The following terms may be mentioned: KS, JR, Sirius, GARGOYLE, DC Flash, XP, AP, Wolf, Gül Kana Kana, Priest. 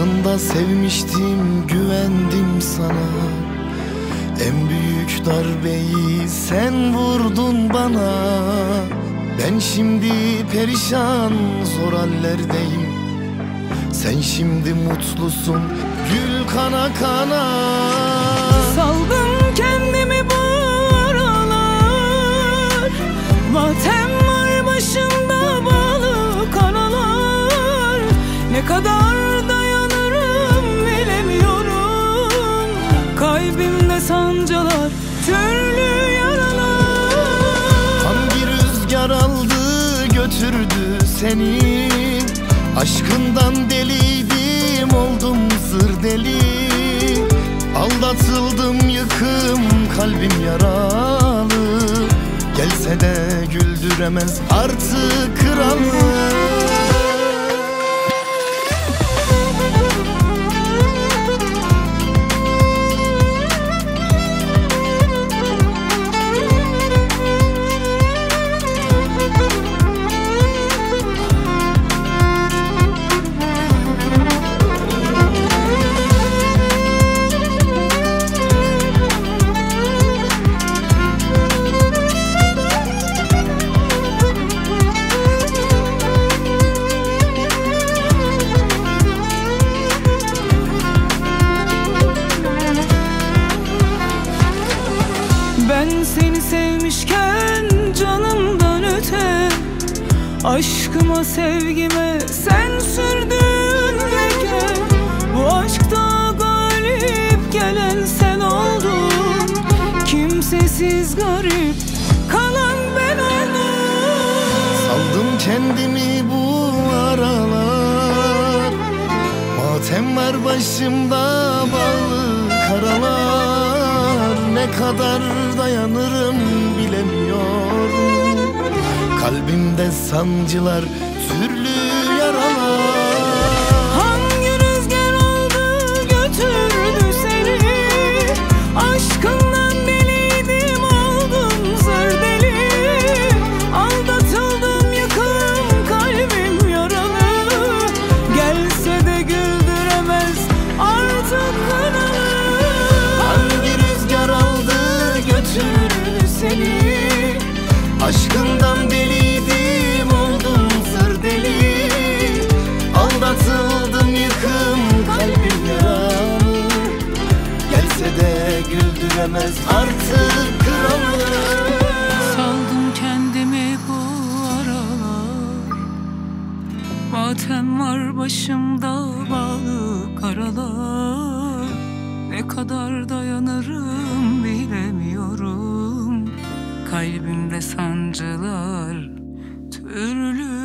Yılında sevmiştim, güvendim sana. En büyük darbeyi sen vurdun bana. Ben şimdi perişan, zor hallerdeyim. Sen şimdi mutlusun, gül kana kana. Saldım kendimi bu aralar, matem var başımda bağlı kanalar. Ne kadar dayanırım bilemiyorum, kalbimde sancalar, türlü yaralar. Hangi rüzgar aldı götürdü seni? Aşkından deliydim, oldum zır deli. Aldatıldım, yıkım, kalbim yaralı. Gelse de güldüremez artık kralı. Ben seni sevmişken canımdan öte, aşkıma sevgime sen sürdün leke. Bu aşkta galip gelen sen oldun, kimsesiz garip kalan ben oldum. Saldım kendimi bu aralar, matem var başımda bağlı karalar. Ne kadar dayanırım bilemiyorum, kalbimde sancılar, türlü yaralar. Hangi rüzgar aldı götürdü seni? Aşkından deliydim, oldum zır deli. Aldatıldım, yıkıldım, kalbim yaralı. Gelse de güldüremez artık kanalı. Aşkından deliydim, oldum zır deli. Aldatıldım, yıkım, kalbim yaralı. Gelse de güldüremez artık kralı. Saldım kendimi bu aralar, matem var başımda bağlı karalar. Ne kadar dayanırım bilemiyorum, kalbimde sancılar türlü.